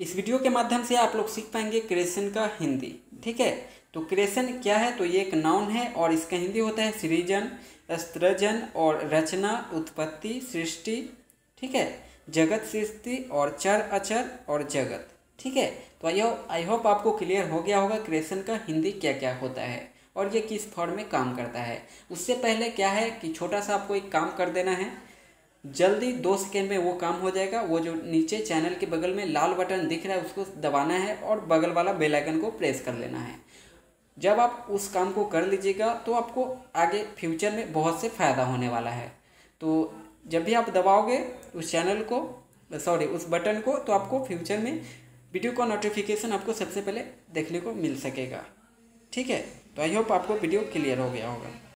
इस वीडियो के माध्यम से आप लोग सीख पाएंगे क्रिएशन का हिंदी। ठीक है, तो क्रिएशन क्या है, तो ये एक नाउन है और इसका हिंदी होता है सृजन, सृजन और रचना, उत्पत्ति, सृष्टि। ठीक है, जगत, सृष्टि और चर अचर और जगत। ठीक है, तो आई होप आपको क्लियर हो गया होगा क्रिएशन का हिंदी क्या क्या होता है और ये किस फॉर्म में काम करता है। उससे पहले क्या है कि छोटा सा आपको एक काम कर देना है, जल्दी 2 सेकेंड में वो काम हो जाएगा। वो जो नीचे चैनल के बगल में लाल बटन दिख रहा है उसको दबाना है और बगल वाला बेल आइकन को प्रेस कर लेना है। जब आप उस काम को कर लीजिएगा तो आपको आगे फ्यूचर में बहुत से फ़ायदा होने वाला है। तो जब भी आप दबाओगे उस चैनल को, सॉरी उस बटन को, तो आपको फ्यूचर में वीडियो का नोटिफिकेशन आपको सबसे पहले देखने को मिल सकेगा। ठीक है, तो आई होप आपको वीडियो क्लियर हो गया होगा।